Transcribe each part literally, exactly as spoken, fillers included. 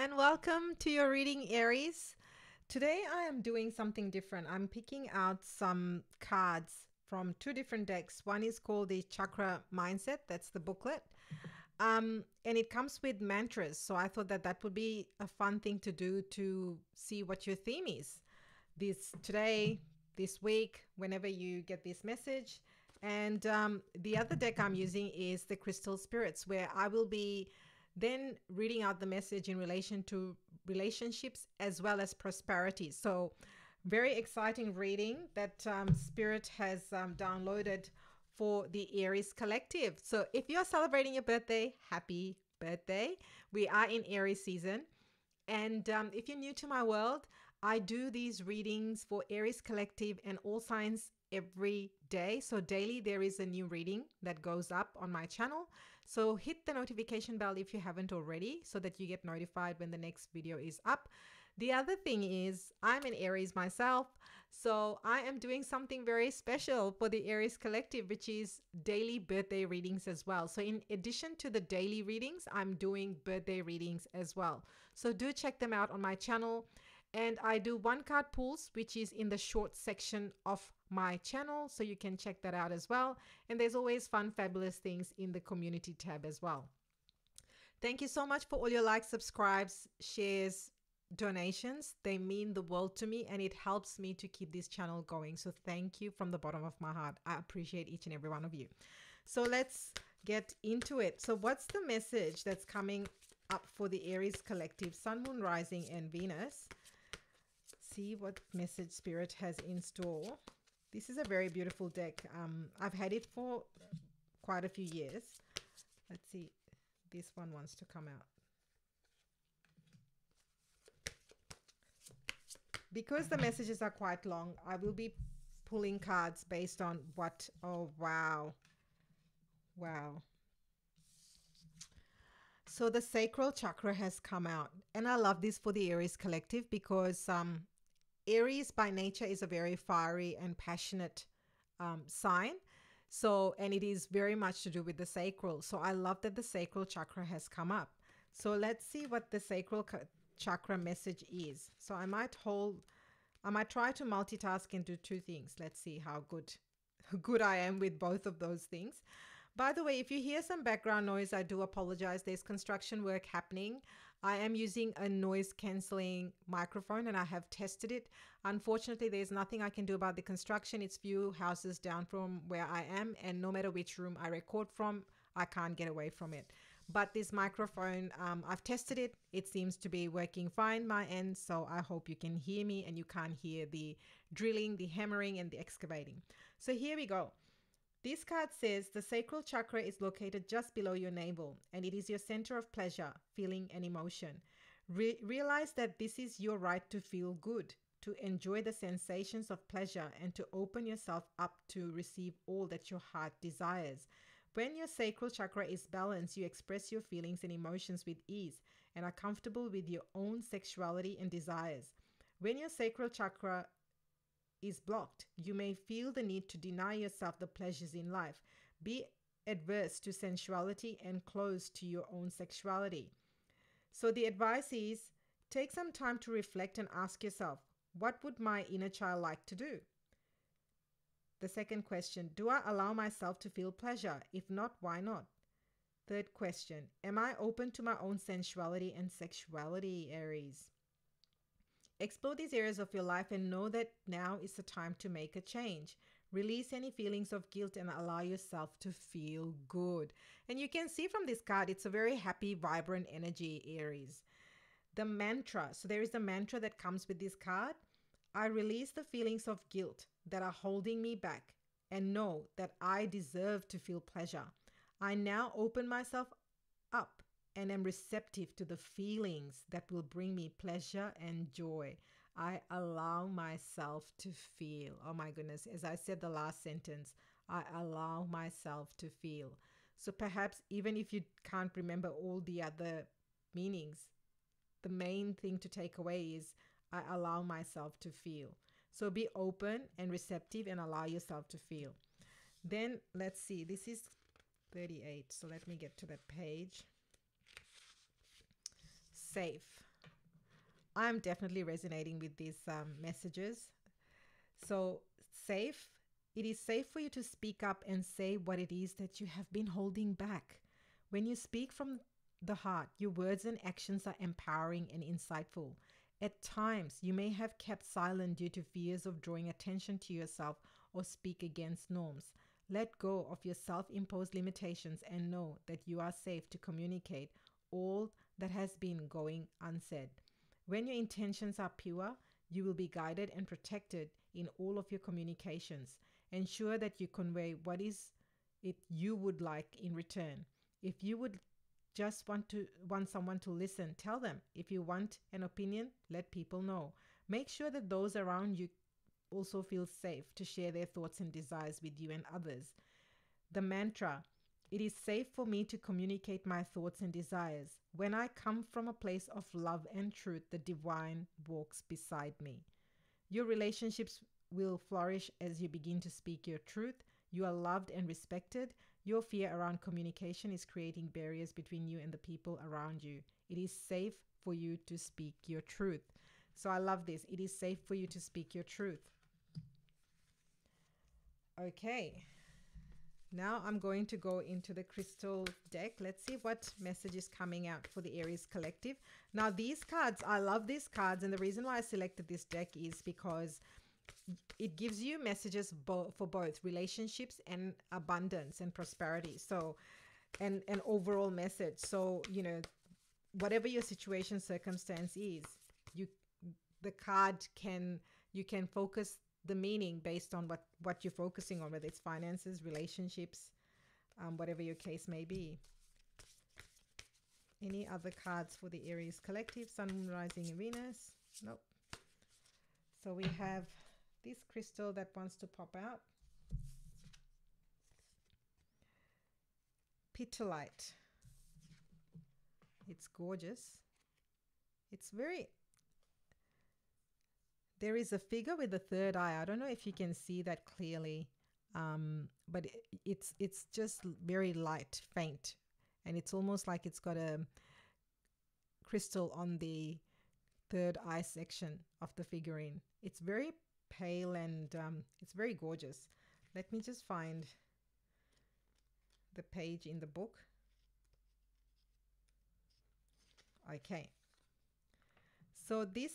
And welcome to your reading, Aries. Today I am doing something different. I'm picking out some cards from two different decks. One is called the Chakra Mindset. That's the booklet. Um, and it comes with mantras. So I thought that that would be a fun thing to do to see what your theme is this today, this week, whenever you get this message. And um, the other deck I'm using is the Crystal Spirits, where I will be then reading out the message in relation to relationships as well as prosperity. So very exciting reading that um, Spirit has um, downloaded for the Aries collective. So if you're celebrating your birthday, happy birthday. We are in Aries season. And um, if you're new to my world, I do these readings for Aries collective and all signs every day. So daily there is a new reading that goes up on my channel. So hit the notification bell if you haven't already so that you get notified when the next video is up. The other thing is I'm an Aries myself, so I am doing something very special for the Aries collective, which is daily birthday readings as well. So in addition to the daily readings, I'm doing birthday readings as well. So do check them out on my channel. And I do one card pulls, which is in the short section of my channel. So you can check that out as well. And there's always fun, fabulous things in the community tab as well. Thank you so much for all your likes, subscribes, shares, donations. They mean the world to me and it helps me to keep this channel going. So thank you from the bottom of my heart. I appreciate each and every one of you. So let's get into it. So what's the message that's coming up for the Aries collective, Sun, Moon, Rising and Venus? See what message Spirit has in store. This is a very beautiful deck. Um, I've had it for quite a few years. Let's see. This one wants to come out. Because the messages are quite long, I will be pulling cards based on what... Oh, wow. Wow. So the sacral chakra has come out. And I love this for the Aries collective because... Um, Aries by nature is a very fiery and passionate um, sign. So, and it is very much to do with the sacral. So I love that the sacral chakra has come up. So let's see what the sacral chakra message is. So I might hold, I might try to multitask and do two things. Let's see how good, how good I am with both of those things. By the way, if you hear some background noise, I do apologize. There's construction work happening. I am using a noise cancelling microphone and I have tested it. Unfortunately, there's nothing I can do about the construction. It's few houses down from where I am, and no matter which room I record from, I can't get away from it. But this microphone, um, I've tested it. It seems to be working fine my end, so I hope you can hear me and you can't hear the drilling, the hammering and the excavating. So here we go. This card says the sacral chakra is located just below your navel and it is your center of pleasure, feeling and emotion. Re realize that this is your right to feel good, to enjoy the sensations of pleasure and to open yourself up to receive all that your heart desires. When your sacral chakra is balanced, you express your feelings and emotions with ease and are comfortable with your own sexuality and desires. When your sacral chakra is blocked, you may feel the need to deny yourself the pleasures in life, be adverse to sensuality and close to your own sexuality. So the advice is, take some time to reflect and ask yourself, what would my inner child like to do? The second question, do I allow myself to feel pleasure? If not, why not? Third question, am I open to my own sensuality and sexuality, Aries? Explore these areas of your life and know that now is the time to make a change. Release any feelings of guilt and allow yourself to feel good. And you can see from this card, it's a very happy, vibrant energy, Aries. The mantra. So there is a mantra that comes with this card. I release the feelings of guilt that are holding me back and know that I deserve to feel pleasure. I now open myself up and am receptive to the feelings that will bring me pleasure and joy. I allow myself to feel. Oh my goodness, as I said the last sentence, I allow myself to feel. So perhaps even if you can't remember all the other meanings, the main thing to take away is I allow myself to feel. So be open and receptive and allow yourself to feel. Then let's see, this is thirty-eight. So let me get to that page. Safe. I'm definitely resonating with these um, messages. So safe. It is safe for you to speak up and say what it is that you have been holding back. When you speak from the heart, your words and actions are empowering and insightful. At times, you may have kept silent due to fears of drawing attention to yourself or speak against norms. Let go of your self-imposed limitations and know that you are safe to communicate all that has been going unsaid. When your intentions are pure, you will be guided and protected in all of your communications. Ensure that you convey what is it you would like in return. If you would just want to want someone to listen, tell them. If you want an opinion, let people know. Make sure that those around you also feel safe to share their thoughts and desires with you and others. The mantra, it is safe for me to communicate my thoughts and desires. When I come from a place of love and truth, the divine walks beside me. Your relationships will flourish as you begin to speak your truth. You are loved and respected. Your fear around communication is creating barriers between you and the people around you. It is safe for you to speak your truth. So I love this. It is safe for you to speak your truth. Okay. Now I'm going to go into the crystal deck. Let's see what message is coming out for the Aries collective. Now these cards, I love these cards. And the reason why I selected this deck is because it gives you messages bo- for both relationships and abundance and prosperity. So, and an overall message. So, you know, whatever your situation, circumstance is, you, the card can, you can focus the meaning based on what, what you're focusing on, whether it's finances, relationships, um, whatever your case may be. Any other cards for the Aries collective? Sun, Rising, and Venus? Nope. So we have this crystal that wants to pop out. Petalite. It's gorgeous. It's very... There is a figure with the third eye. I don't know if you can see that clearly, um, but it, it's it's just very light, faint. And it's almost like it's got a crystal on the third eye section of the figurine. It's very pale and um, it's very gorgeous. Let me just find the page in the book. Okay. So this...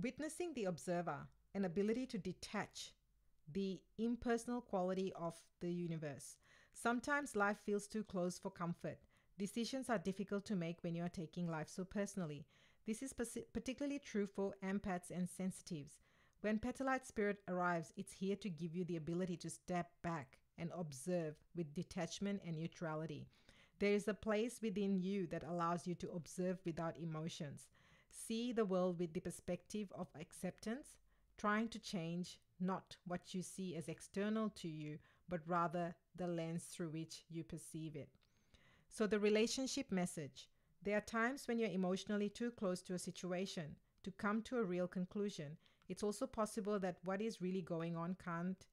Witnessing the observer, an ability to detach the impersonal quality of the universe. Sometimes life feels too close for comfort. Decisions are difficult to make when you are taking life so personally. This is particularly true for empaths and sensitives. When Petalite Spirit arrives, it's here to give you the ability to step back and observe with detachment and neutrality. There is a place within you that allows you to observe without emotions. See the world with the perspective of acceptance, trying to change not what you see as external to you, but rather the lens through which you perceive it. So the relationship message. There are times when you're emotionally too close to a situation to come to a real conclusion. It's also possible that what is really going on can't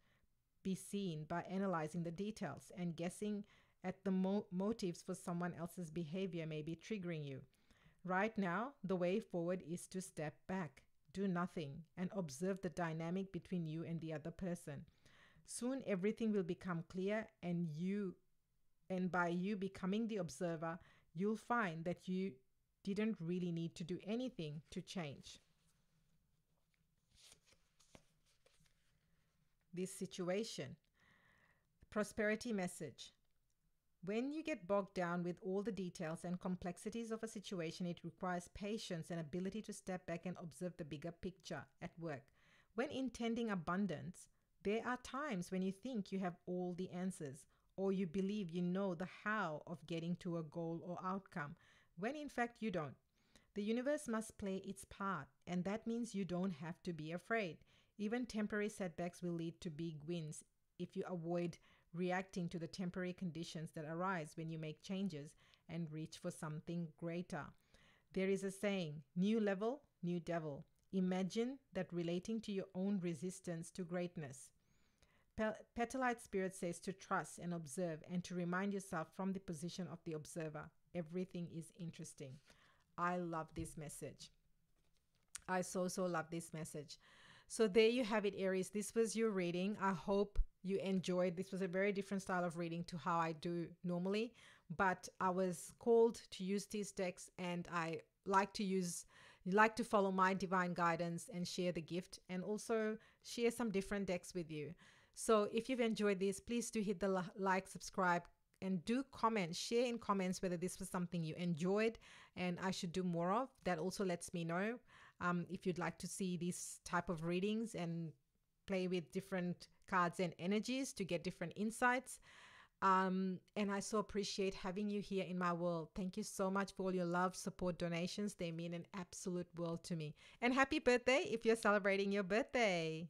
be seen by analyzing the details, and guessing at the mo- motives for someone else's behavior may be triggering you. Right now, the way forward is to step back, do nothing, and observe the dynamic between you and the other person. Soon everything will become clear, and you, and by you becoming the observer, you'll find that you didn't really need to do anything to change this situation. Prosperity message. When you get bogged down with all the details and complexities of a situation, it requires patience and ability to step back and observe the bigger picture at work. When intending abundance, there are times when you think you have all the answers, or you believe you know the how of getting to a goal or outcome, when in fact you don't. The universe must play its part, and that means you don't have to be afraid. Even temporary setbacks will lead to big wins if you avoid reacting to the temporary conditions that arise when you make changes and reach for something greater. There is a saying, new level, new devil. Imagine that relating to your own resistance to greatness. Petalite Spirit says to trust and observe, and to remind yourself from the position of the observer, everything is interesting. I love this message. I so, so love this message. So there you have it, Aries. This was your reading. I hope you enjoyed. This was a very different style of reading to how I do normally, but I was called to use these decks, and I like to use, like to follow my divine guidance and share the gift, and also share some different decks with you. So if you've enjoyed this, please do hit the like, subscribe, and do comment, share in comments whether this was something you enjoyed and I should do more of. That also lets me know um, if you'd like to see these type of readings and play with different cards and energies to get different insights. Um, and I so appreciate having you here in my world. Thank you so much for all your love, support, donations. They mean an absolute world to me. And happy birthday if you're celebrating your birthday.